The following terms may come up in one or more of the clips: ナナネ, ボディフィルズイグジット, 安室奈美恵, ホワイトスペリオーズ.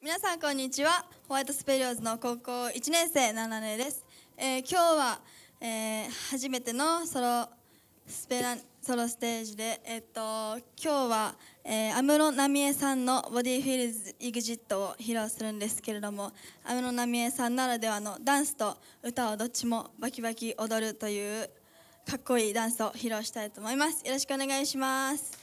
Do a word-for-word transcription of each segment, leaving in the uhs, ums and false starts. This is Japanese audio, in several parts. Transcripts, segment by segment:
皆さんこんにちは。ホワイトスペリオーズの高校いちねん生ナナネです。えー、今日は、えー、初めてのソロスペラソロステージで、えっと今日は、えー、安室奈美恵さんの「ボディフィルズイグジット」を披露するんですけれども、安室奈美恵さんならではのダンスと歌をどっちもバキバキ踊るというかっこいいダンスを披露したいと思います。よろしくお願いします。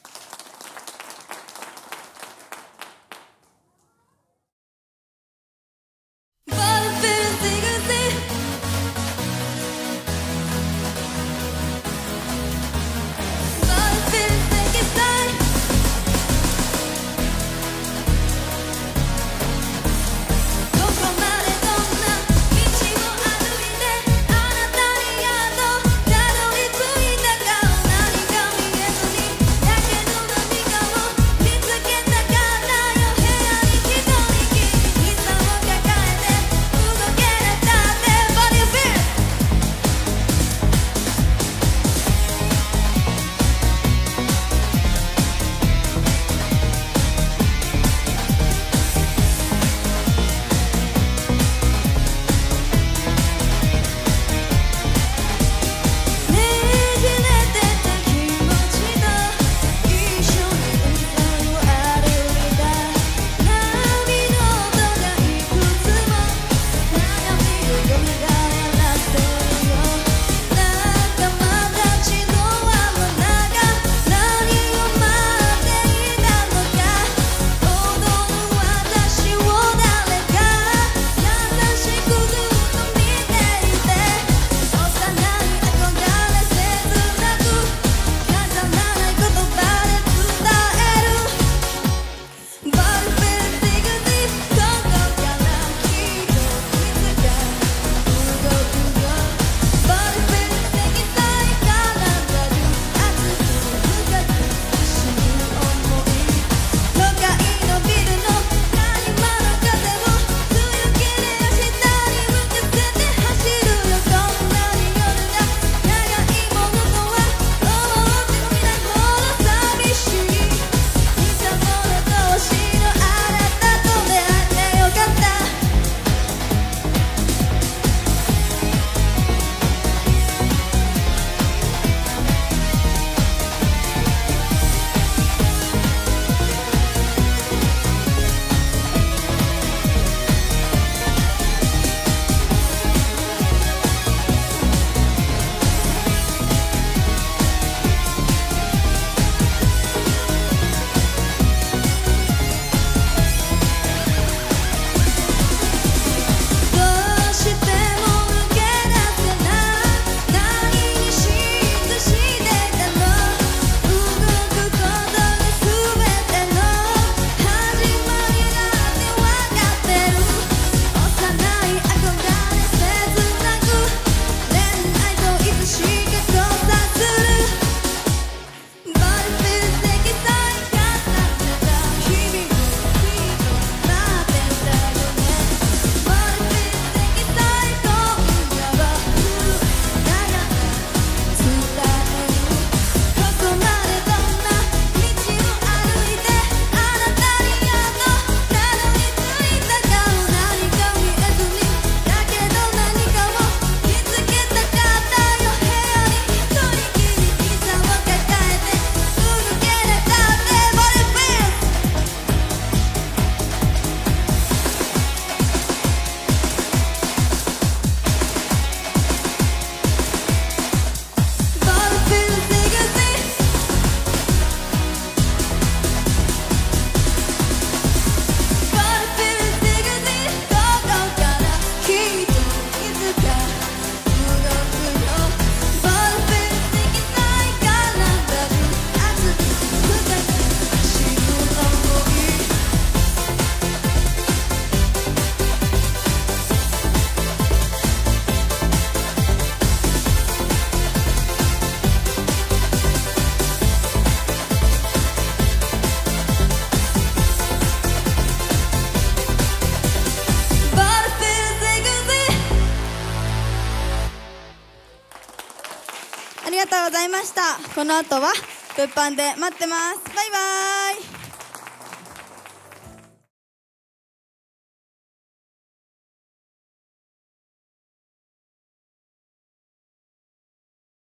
ありがとうございました。この後は物販で待ってます。バイバイ。